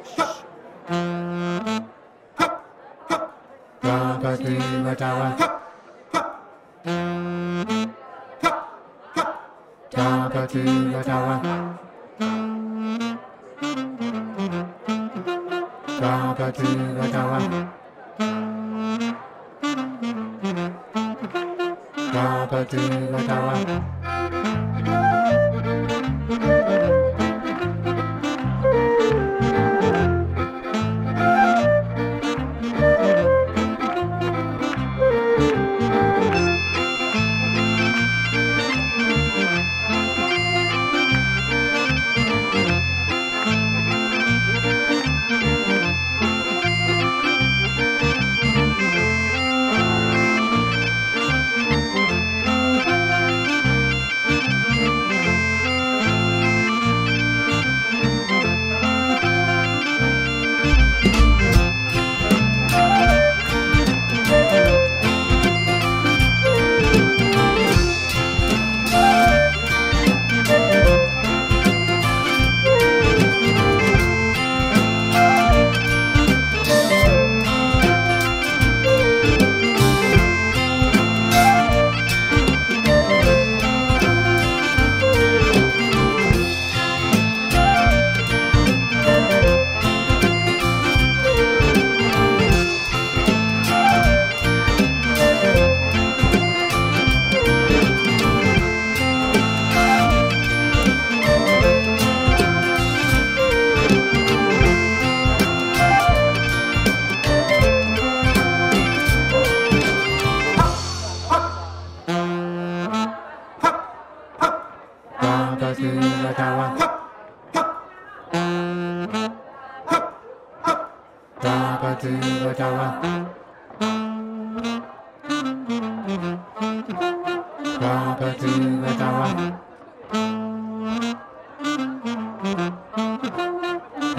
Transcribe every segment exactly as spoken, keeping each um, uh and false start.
Dabadoowadawa, Dabadoowadawa, Dabadoowadawa, Dabadoowadawa. Dabadoowadawa,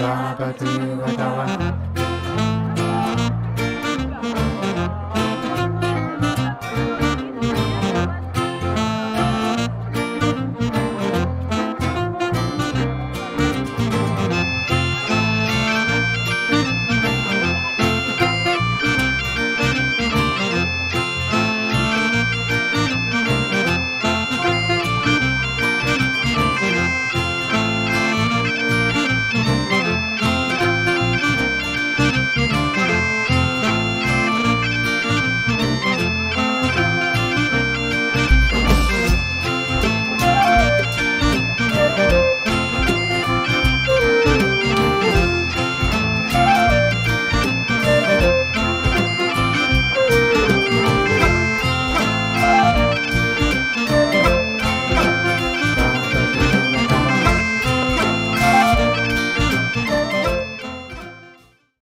Dabadoowadawa, Dabadoowadawa, Dabadoowadawa.